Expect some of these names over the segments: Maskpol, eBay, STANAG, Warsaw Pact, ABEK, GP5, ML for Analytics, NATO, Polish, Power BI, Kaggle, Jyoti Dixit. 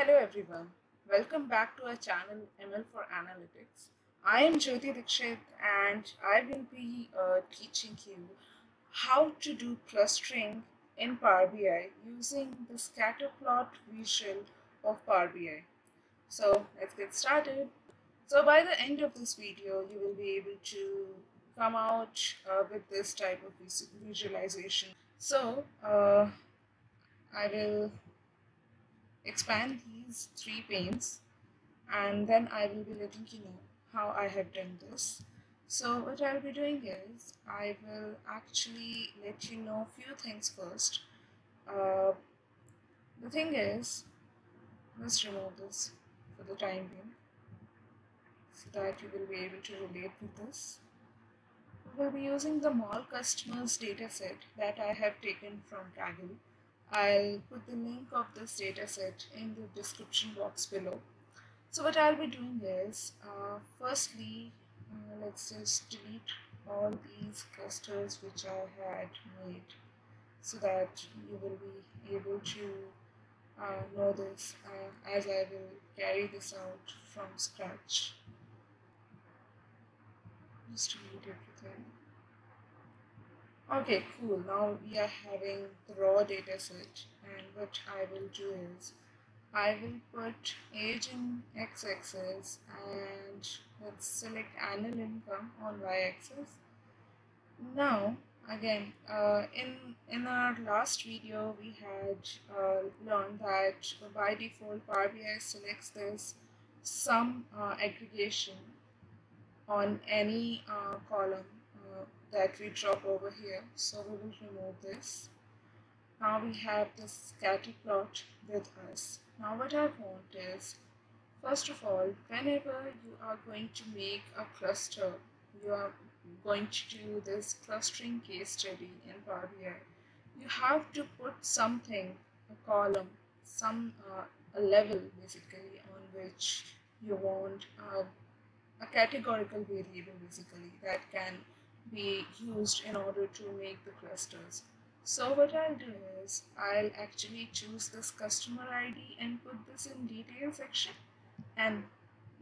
Hello everyone, welcome back to our channel ML for Analytics. I am Jyoti Dixit and I will be teaching you how to do clustering in Power BI using the scatter plot visual of Power BI. So let's get started. So by the end of this video, you will be able to come out with this type of visualization. So I will expand these three panes and then I will be letting you know how I have done this. So what I'll be doing is I will actually let you know a few things first. The thing is, let's remove this for the time being so that you will be able to relate with this. We will be using the mall customers dataset that I have taken from Kaggle. I'll put the link of this dataset in the description box below. So what I'll be doing is, firstly, let's just delete all these clusters which I had made so that you will be able to know this as I will carry this out from scratch. Just delete everything. Okay, cool. Now we are having the raw data set, and what I will do is I will put age in x-axis and let's select annual income on y-axis. Now again, in our last video we had learned that by default Power BI selects this sum aggregation on any column that we drop over here, so we will remove this. Now we have this scatter plot with us. Now what I want is, first of all, whenever you are going to make a cluster, you are going to do this clustering case study in Power BI, you have to put something, a column, a level basically on which you want a categorical variable basically that can be used in order to make the clusters. So what I'll do is I'll actually choose this customer ID and put this in detail section, and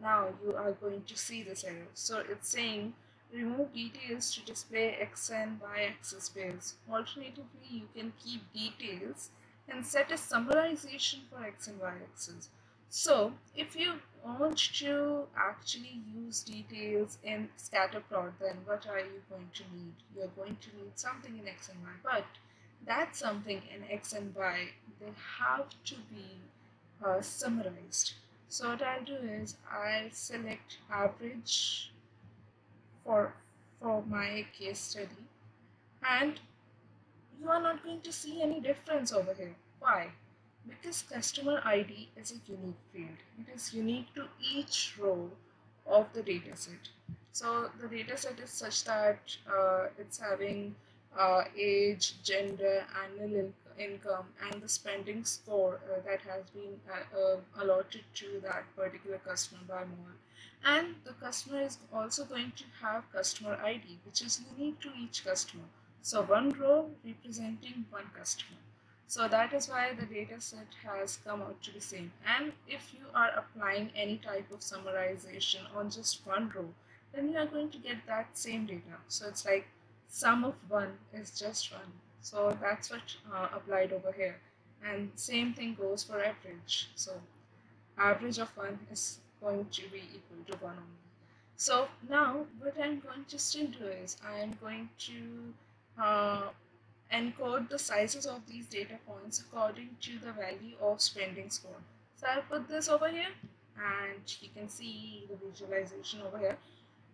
now you are going to see this error. So it's saying remove details to display x and y axis pairs. Alternatively, you can keep details and set a summarization for x and y axis. So if you want to actually use details in scatterplot, then what are you going to need? You are going to need something in x and y, but that something in x and y, they have to be summarized. So what I'll do is I'll select average for my case study, and you are not going to see any difference over here. Why? Because customer ID is a unique field. It is unique to each row of the dataset. So the dataset is such that it's having age, gender, annual income, and the spending score that has been allotted to that particular customer by mall. And the customer is also going to have customer ID, which is unique to each customer. So one row representing one customer. So that is why the data set has come out to be same. And if you are applying any type of summarization on just one row, then you are going to get that same data. So it's like sum of one is just one. So that's what applied over here. And same thing goes for average. So average of one is going to be equal to one only. So now what I'm going to still do is I am going to encode the sizes of these data points according to the value of spending score. So I'll put this over here and you can see the visualization over here.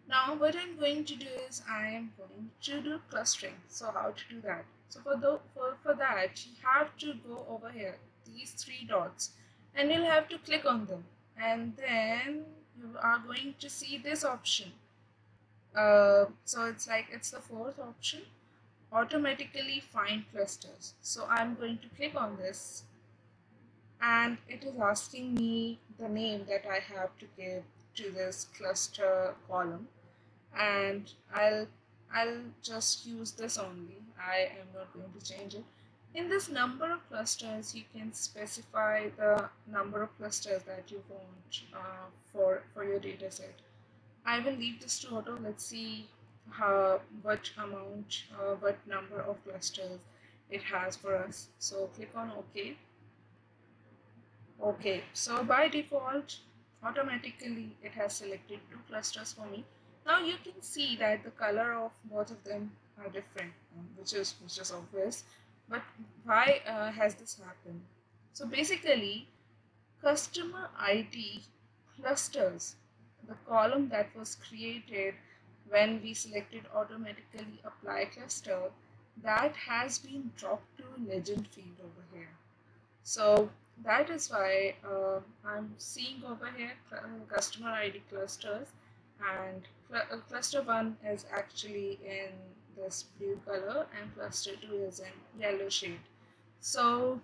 Now what I'm going to do is I am going to do clustering. So how to do that? So for that you have to go over here, these three dots, and you'll have to click on them, and then you are going to see this option. So it's the fourth option, automatically find clusters. So I'm going to click on this and it is asking me the name that I have to give to this cluster column, and I'll just use this only. I am not going to change it. In this number of clusters, you can specify the number of clusters that you want for your data set. I will leave this to auto. Let's see what number of clusters it has for us. So click on OK. Okay, so by default, automatically it has selected 2 clusters for me. Now you can see that the color of both of them are different, which is obvious. But why has this happened? So basically, customer ID clusters, the column that was created when we selected automatically apply cluster, that has been dropped to legend field over here. So that is why I'm seeing over here customer ID clusters, and cluster 1 is actually in this blue color and cluster 2 is in yellow shade. So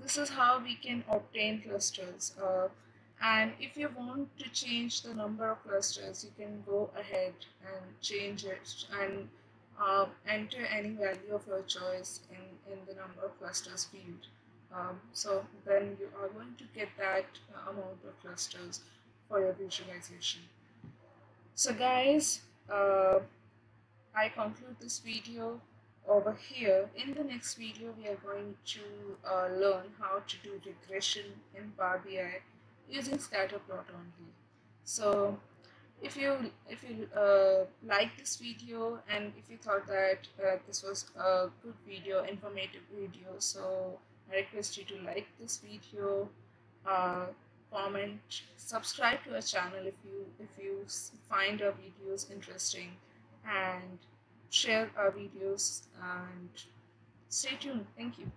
this is how we can obtain clusters, and if you want to change the number of clusters, you can go ahead and change it and enter any value of your choice in the number of clusters field. So then you are going to get that amount of clusters for your visualization. So guys, I conclude this video over here. In the next video, we are going to learn how to do regression in Power BI using scatterplot only. So if you like this video, and if you thought that this was a good video, informative video, so I request you to like this video, comment, subscribe to our channel if you find our videos interesting, and share our videos, and stay tuned. Thank you.